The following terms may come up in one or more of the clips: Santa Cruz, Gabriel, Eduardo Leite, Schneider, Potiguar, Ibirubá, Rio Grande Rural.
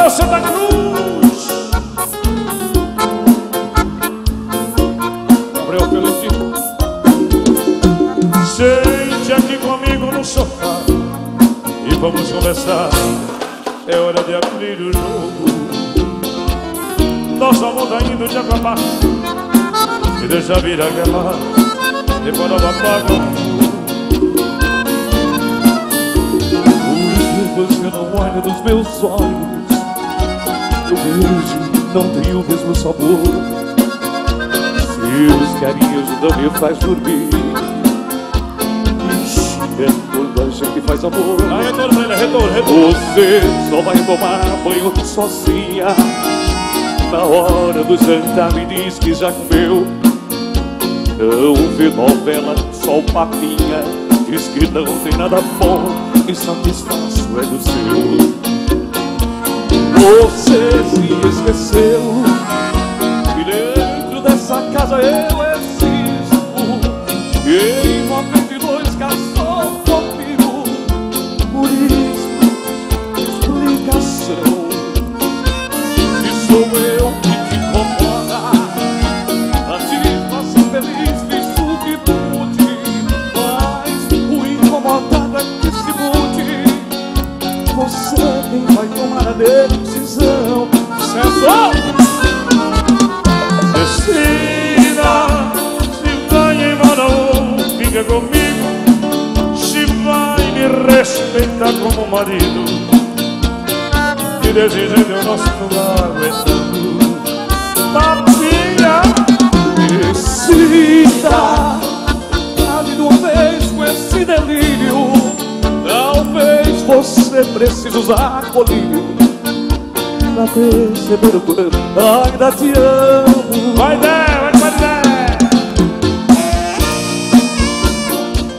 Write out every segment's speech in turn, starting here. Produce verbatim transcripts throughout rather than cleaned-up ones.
Gabriel, Santa Cruz. Gabriel, pelo tipo, sente aqui comigo no sofá e vamos conversar. É hora de abrir o jogo. Nosso amor tá indo de água abaixo, me deixa vir a queimar, e para o apago. Eu não olho nos meus olhos, eu vejo, não tem o mesmo sabor. Seus carinhos não me faz dormir. Ixi, é toda a gente que faz amor. Ah, retorno, retorno, retorno. Você só vai tomar banho sozinha. Na hora do jantar me diz que já comeu. Não vê novela, só papinha. Diz que não tem nada bom. E satisfaço é do seu. Você se esqueceu que dentro dessa casa eu existo. E envolvente dois casou comigo. Por isso, explicação. E sou eu que te incomoda. A ti faço feliz, visto que pude. Mas o incomodado é que se muda. Você quem vai tomar a decisão. Sensual! Decida, se vai embora ou fica comigo. Se vai me respeitar como marido. Que deseja o nosso lar é tudo. Papinha! Decida, abre de uma vez com esse delírio. Talvez você precise usar colírio pra perceber o quanto ainda te amo. Vai dar, vai dar.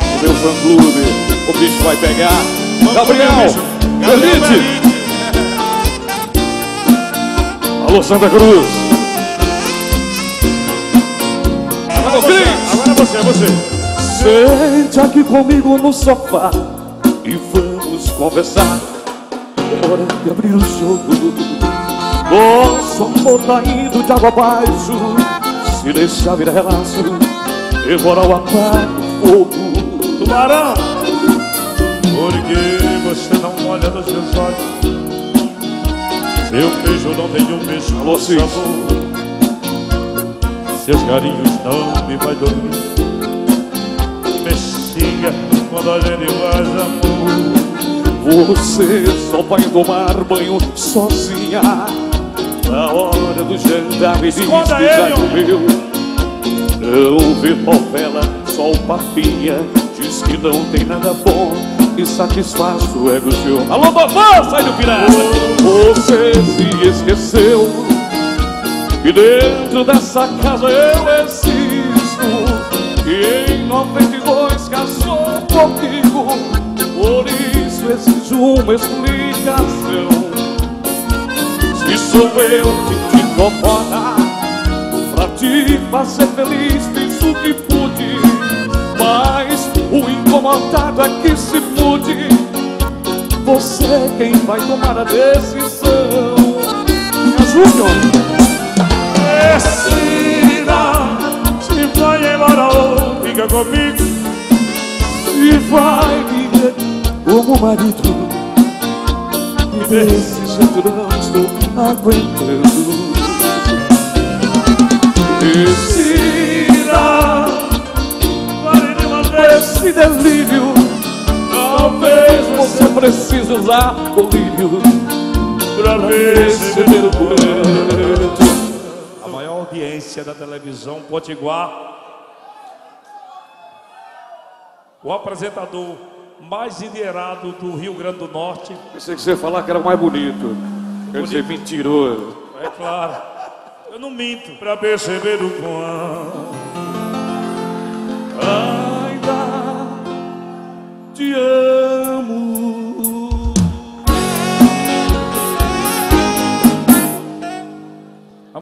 O meu fã clube, o bicho vai pegar. Gabriel, elite. Alô, Santa Cruz. Agora você, agora você, você. Sente aqui comigo no sofá e vamos conversar. É hora de abrir o jogo. Nosso amor tá indo de água abaixo. Se deixar virar relaxo, devora o apago, fogo. Tubarão! Porque você não olha nos meus olhos. Seu beijo não tem um beijo com sabor. Seus carinhos não me vai dormir. Me siga quando a gente faz amor. Você só vai tomar banho sozinha. Na hora do jantar me diz que já comeu. Não vê novela, só o papinha. Diz que não tem nada bom e satisfaz o ego seu. Alô, babá, sai do pirata. Você se esqueceu que dentro dessa casa eu existo. E em noventa e dois casou comigo, por isso exijo uma explicação. Se sou eu que te incomoda, pra te fazer feliz fiz o que pude. Mas o incomodado é que se mude. Você é quem vai tomar a decisão. Me ajudam. Decida, se vai embora ou fica comigo. E vai viver como marido. E desse jeito não estou aguentando. Decida, pare de manter esse delírio. Talvez você precise usar colírio pra perceber o quanto. A maior audiência da televisão potiguar. O apresentador mais endinheirado do Rio Grande do Norte. Pensei que você ia falar que era o mais bonito. Quer dizer, mentiroso. É claro. Eu não minto. Pra perceber o quão